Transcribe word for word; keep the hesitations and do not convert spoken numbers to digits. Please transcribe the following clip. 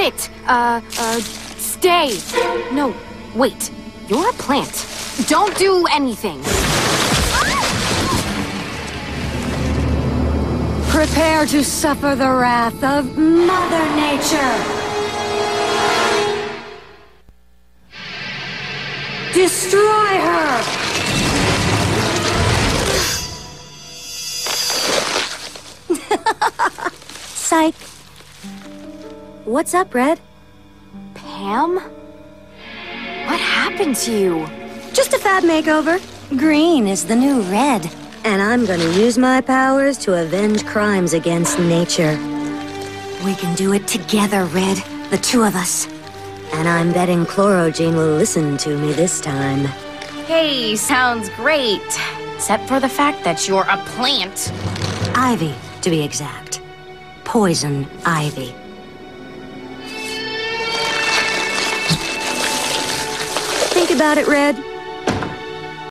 Sit. Uh, uh, stay. No, wait. You're a plant. Don't do anything. Prepare to suffer the wrath of Mother Nature. Destroy her! Psych. What's up, Red? Pam? What happened to you? Just a fab makeover. Green is the new red. And I'm gonna use my powers to avenge crimes against nature. We can do it together, Red. The two of us. And I'm betting Chlorogene will listen to me this time. Hey, sounds great. Except for the fact that you're a plant. Ivy, to be exact. Poison Ivy. Think about it, Red.